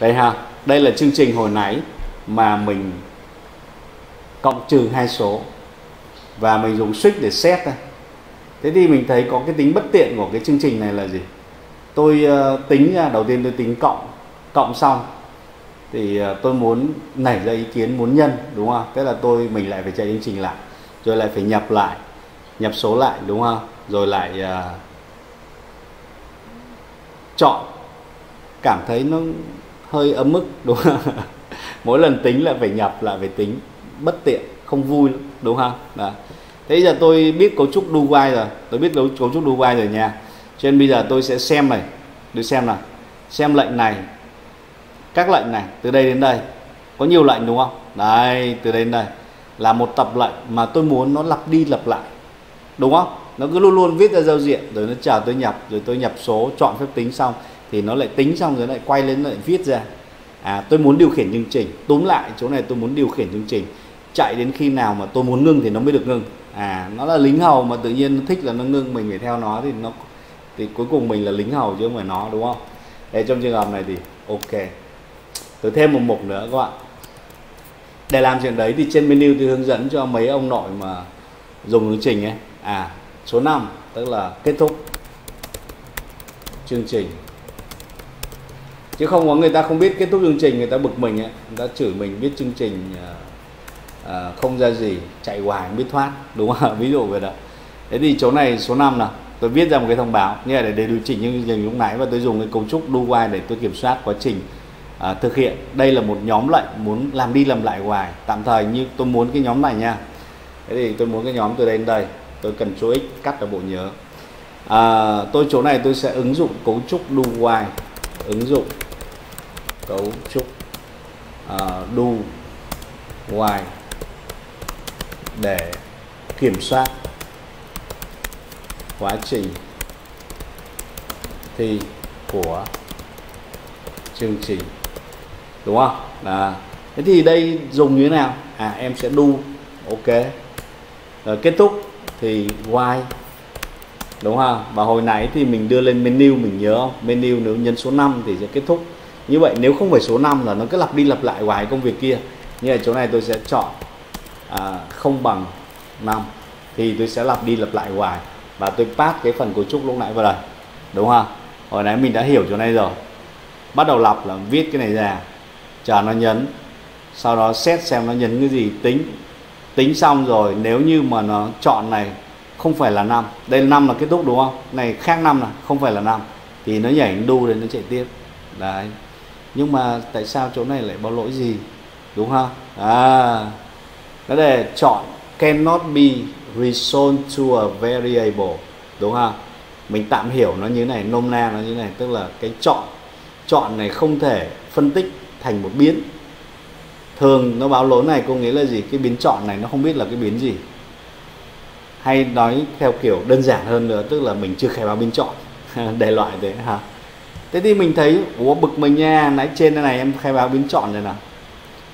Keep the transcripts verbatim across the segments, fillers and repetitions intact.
Đây ha, đây là chương trình hồi nãy mà mình cộng trừ hai số và mình dùng switch để xét. Thế thì mình thấy có cái tính bất tiện của cái chương trình này là gì? Tôi tính, đầu tiên tôi tính cộng, cộng xong thì tôi muốn nảy ra ý kiến muốn nhân, đúng không? Tức là tôi mình lại phải chạy chương trình lại, rồi lại phải nhập lại, nhập số lại, đúng không? Rồi lại uh, chọn, cảm thấy nó hơi ấm ức, đúng không? Mỗi lần tính là phải nhập lại, phải tính, bất tiện, không vui, đúng không? Đó. Thế giờ tôi biết cấu trúc do while rồi, tôi biết cấu trúc do while rồi nha. Cho nên bây giờ tôi sẽ xem này, tôi xem nào, xem lệnh này, các lệnh này từ đây đến đây có nhiều lệnh đúng không? Đây, từ đây đến đây là một tập lệnh mà tôi muốn nó lặp đi lặp lại, đúng không? Nó cứ luôn luôn viết ra giao diện rồi nó chờ tôi nhập, rồi tôi nhập số, chọn phép tính xong thì nó lại tính xong rồi lại quay lên lại viết ra. À, tôi muốn điều khiển chương trình, túm lại chỗ này tôi muốn điều khiển chương trình, chạy đến khi nào mà tôi muốn ngưng thì nó mới được ngưng. À, nó là lính hầu mà tự nhiên nó thích là nó ngưng, mình phải theo nó thì nó thì cuối cùng mình là lính hầu chứ không phải nó, đúng không? Đây, trong trường hợp này thì ok. Tôi thêm một mục nữa các bạn. Để làm chuyện đấy thì trên menu tôi hướng dẫn cho mấy ông nội mà dùng chương trình ấy. À, số năm tức là kết thúc chương trình. Chứ không có người ta không biết kết thúc chương trình, người ta bực mình ấy, người ta chửi mình biết chương trình uh, uh, không ra gì, chạy hoài không biết thoát, đúng không? Ví dụ vậy đó. Thế thì chỗ này số năm nào, tôi viết ra một cái thông báo như là để, để điều chỉnh những chương trình lúc nãy, và tôi dùng cái cấu trúc do while để tôi kiểm soát quá trình À, thực hiện. Đây là một nhóm lệnh muốn làm đi làm lại hoài, tạm thời như tôi muốn cái nhóm này nha. Thế thì tôi muốn cái nhóm từ đây đến đây, tôi cần Ctrl X cắt ở bộ nhớ. À, tôi chỗ này tôi sẽ ứng dụng cấu trúc do while, ứng dụng cấu trúc uh, do while để kiểm soát quá trình thi của chương trình, đúng không? À, thế thì đây dùng như thế nào? À, em sẽ do, ok, rồi kết thúc thì while, đúng không? Và hồi nãy thì mình đưa lên menu, mình nhớ không? Menu nếu nhấn số năm thì sẽ kết thúc. Như vậy nếu không phải số năm là nó cứ lặp đi lặp lại hoài công việc kia. Như là chỗ này tôi sẽ chọn à, không bằng năm thì tôi sẽ lặp đi lặp lại hoài, và tôi pass cái phần cấu trúc lúc nãy vào đây, đúng không? Hồi nãy mình đã hiểu chỗ này rồi. Bắt đầu lặp là viết cái này ra, chờ nó nhấn, sau đó xét xem nó nhấn cái gì, tính. Tính xong rồi nếu như mà nó chọn này không phải là năm, đây là năm là kết thúc đúng không? Này khác năm là không phải là năm thì nó nhảy do để nó chạy tiếp. Đấy. Nhưng mà tại sao chỗ này lại báo lỗi gì? Đúng không? À. Nó để chọn cannot be resolved to a variable, đúng không? Mình tạm hiểu nó như này, nôm na nó như này, tức là cái chọn chọn này không thể phân tích thành một biến. Thường nó báo lỗi này có nghĩa là gì? Cái biến chọn này nó không biết là cái biến gì. Hay nói theo kiểu đơn giản hơn nữa, tức là mình chưa khai báo biến chọn. Đề loại thế hả? Thế thì mình thấy ủa bực mình nha, nãy trên này em khai báo biến chọn rồi nào,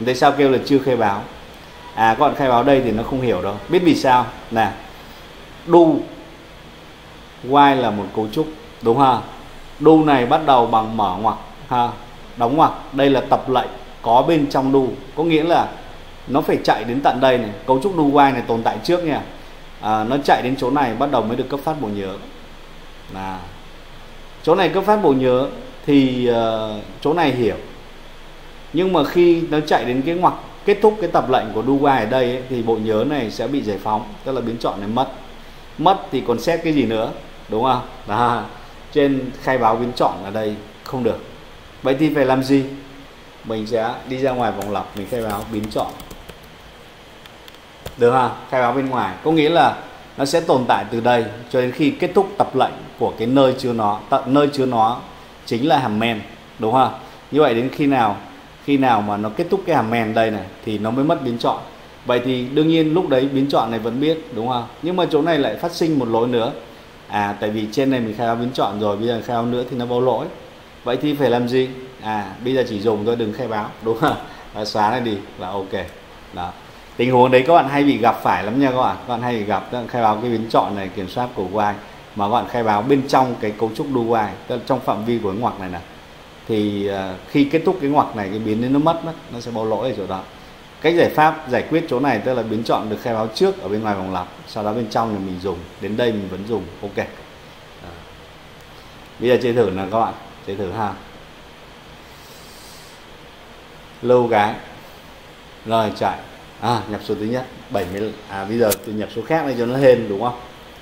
tại sao kêu là chưa khai báo? À, còn khai báo đây thì nó không hiểu đâu. Biết vì sao? Nè, do while là một cấu trúc, đúng không? Do này bắt đầu bằng mở ngoặc ha, đóng ngoặc. Đây là tập lệnh có bên trong do, có nghĩa là nó phải chạy đến tận đây này. Cấu trúc do while này tồn tại trước nha. À, nó chạy đến chỗ này bắt đầu mới được cấp phát bộ nhớ. Là chỗ này cấp phát bộ nhớ thì uh, chỗ này hiểu. Nhưng mà khi nó chạy đến cái ngoặc kết thúc cái tập lệnh của do while ở đây ấy, thì bộ nhớ này sẽ bị giải phóng, tức là biến chọn này mất. Mất thì còn xét cái gì nữa, đúng không? Đó. Trên khai báo biến chọn ở đây không được. Vậy thì phải làm gì? Mình sẽ đi ra ngoài vòng lặp, mình khai báo biến chọn, được không? Khai báo bên ngoài có nghĩa là nó sẽ tồn tại từ đây cho đến khi kết thúc tập lệnh của cái nơi chứa nó. Tận nơi chứa nó chính là hàm men, đúng không? Như vậy đến khi nào khi nào mà nó kết thúc cái hàm men đây này thì nó mới mất biến chọn. Vậy thì đương nhiên lúc đấy biến chọn này vẫn biết, đúng không? Nhưng mà chỗ này lại phát sinh một lỗi nữa. À, tại vì trên này mình khai báo biến chọn rồi, bây giờ khai báo nữa thì nó báo lỗi. Vậy thì phải làm gì? À, bây giờ chỉ dùng thôi, đừng khai báo, đúng không? À, xóa này đi là ok. Đó. Tình huống đấy các bạn hay bị gặp phải lắm nha các bạn. Các bạn hay bị gặp khai báo cái biến chọn này, kiểm soát của while, mà các bạn khai báo bên trong cái cấu trúc do while, trong phạm vi của ngoặc này nè. thì khi kết thúc cái ngoặc này, cái biến đấy nó mất mất nó sẽ báo lỗi ở chỗ đó. Cách giải pháp giải quyết chỗ này tức là biến chọn được khai báo trước ở bên ngoài vòng lặp, sau đó bên trong là mình dùng, đến đây mình vẫn dùng. Ok, à. Bây giờ chơi thử nào các bạn, chơi thử ha, lưu cái rồi chạy, à, nhập số thứ nhất bảy mươi, à bây giờ tôi nhập số khác này cho nó hên đúng không,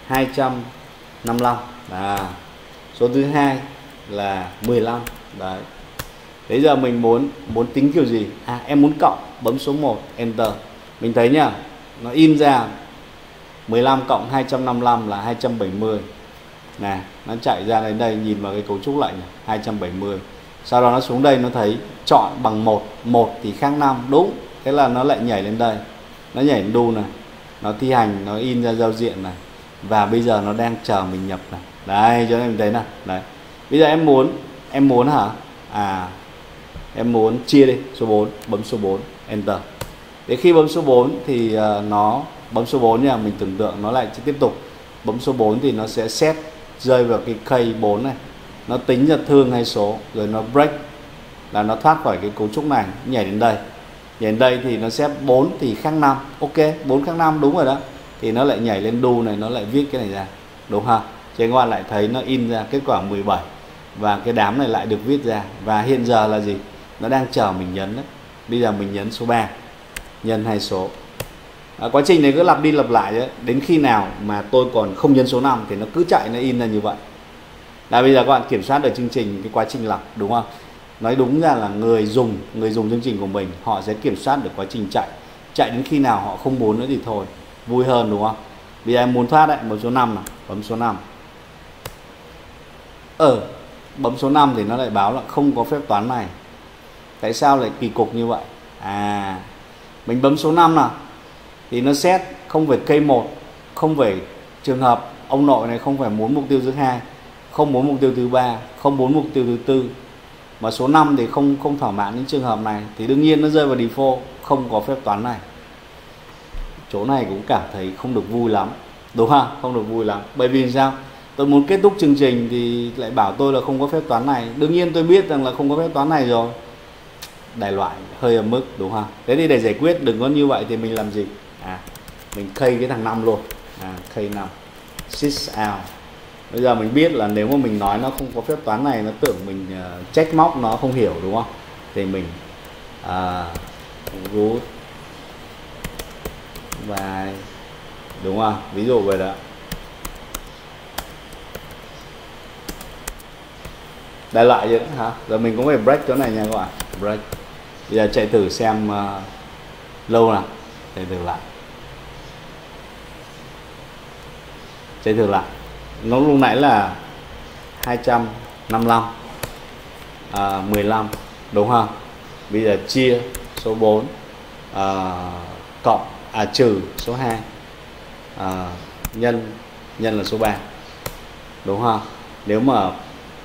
hai trăm năm mươi lăm, à số thứ hai là mười lăm đấy. Bây giờ mình muốn muốn tính kiểu gì, à em muốn cộng, bấm số một enter, mình thấy nhá nó in ra mười lăm cộng hai trăm năm mươi lăm là hai trăm bảy mươi nè, nó chạy ra đến đây nhìn vào cái cấu trúc lại nhỉ, hai trăm bảy mươi, sau đó nó xuống đây nó thấy chọn bằng một, một thì khác năm đúng, thế là nó lại nhảy lên đây, nó nhảy lên đu này, nó thi hành, nó in ra giao diện này, và bây giờ nó đang chờ mình nhập này đấy, cho nên mình thấy này đấy. Bây giờ em muốn em muốn hả, à em muốn chia đi số bốn, bấm số bốn enter, để khi bấm số bốn thì nó bấm số bốn nha, mình tưởng tượng nó lại tiếp tục bấm số bốn thì nó sẽ set rơi vào cái cây bốn này, nó tính ra thương hay số, rồi nó break là nó thoát khỏi cái cấu trúc này, nhảy đến đây, nhảy đến đây thì nó set bốn thì khác năm, ok bốn khác năm đúng rồi đó, thì nó lại nhảy lên đu này, nó lại viết cái này ra đúng ha, cho nên các bạn lại thấy nó in ra kết quả mười bảy và cái đám này lại được viết ra, và hiện giờ là gì, nó đang chờ mình nhấn đấy. Bây giờ mình nhấn số ba nhân hai số, à, quá trình này cứ lặp đi lặp lại đấy. Đến khi nào mà tôi còn không nhấn số năm thì nó cứ chạy, nó in ra như vậy. Là bây giờ các bạn kiểm soát được chương trình, cái quá trình lặp đúng không? Nói đúng ra là người dùng người dùng chương trình của mình họ sẽ kiểm soát được quá trình chạy chạy đến khi nào họ không muốn nữa thì thôi, vui hơn đúng không? Bây giờ em muốn thoát đấy, bấm số năm này, bấm số năm, ờ bấm số năm thì nó lại báo là không có phép toán này, tại sao lại kỳ cục như vậy? À mình bấm số năm nào thì nó xét không phải cây một, không phải trường hợp ông nội này, không phải muốn mục tiêu thứ hai, không muốn mục tiêu thứ ba, không muốn mục tiêu thứ tư, mà số năm thì không không thỏa mãn những trường hợp này, thì đương nhiên nó rơi vào default không có phép toán này. Chỗ này cũng cảm thấy không được vui lắm đúng không, không được vui lắm, bởi vì sao? Tôi muốn kết thúc chương trình thì lại bảo tôi là không có phép toán này, đương nhiên tôi biết rằng là không có phép toán này rồi, đại loại hơi ở mức đúng không? Thế thì để giải quyết đừng có như vậy thì mình làm gì, à mình khây cái thằng năm luôn, à khây năm six out. Bây giờ mình biết là nếu mà mình nói nó không có phép toán này, nó tưởng mình uh, trách móc nó không hiểu đúng không, thì mình uh, root và đúng không, ví dụ vậy đó. Đại loại vậy đó hả? Giờ mình cũng phải break chỗ này nha các bạn. Break. Bây giờ chạy thử xem uh, lâu nào. Chạy thử lại. Chạy thử lại. Nó lúc nãy là hai trăm năm mươi lăm, à, mười lăm đúng không? Bây giờ chia số bốn, à, cộng, à trừ số hai, à, nhân nhân là số ba đúng không? Nếu mà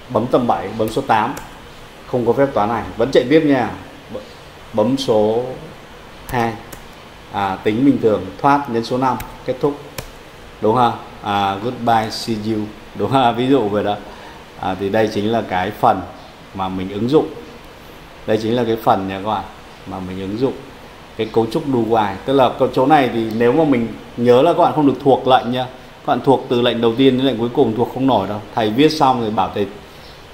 bấm tầm bảy, bấm số tám không có phép toán này, vẫn chạy tiếp nha, bấm số hai, à, tính bình thường, thoát, nhấn số năm, kết thúc đúng không? À, goodbye see you đúng không? Ví dụ vậy đó. À, thì đây chính là cái phần mà mình ứng dụng, đây chính là cái phần nha các bạn mà mình ứng dụng cái cấu trúc do while, tức là cái chỗ này thì nếu mà mình nhớ là các bạn không được thuộc lệnh nha, các bạn thuộc từ lệnh đầu tiên đến lệnh cuối cùng thuộc không nổi đâu, thầy viết xong rồi bảo thầy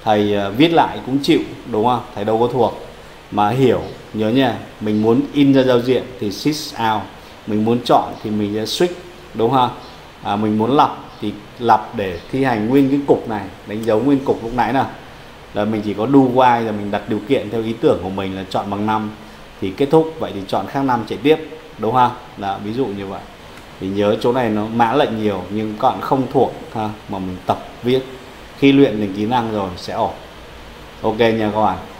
thầy viết lại cũng chịu đúng không, thầy đâu có thuộc mà hiểu. Nhớ nha, mình muốn in ra giao diện thì six out, mình muốn chọn thì mình sẽ switch đúng không, à, mình muốn lặp thì lặp để thi hành nguyên cái cục này, đánh dấu nguyên cục lúc nãy nào, là mình chỉ có do while là mình đặt điều kiện theo ý tưởng của mình là chọn bằng năm thì kết thúc, vậy thì chọn khác năm chạy tiếp đúng không, là ví dụ như vậy. Thì nhớ chỗ này nó mã lệnh nhiều nhưng các bạn không thuộc ha, mà mình tập viết, khi luyện đến kỹ năng rồi sẽ ổn. Ok nha các bạn.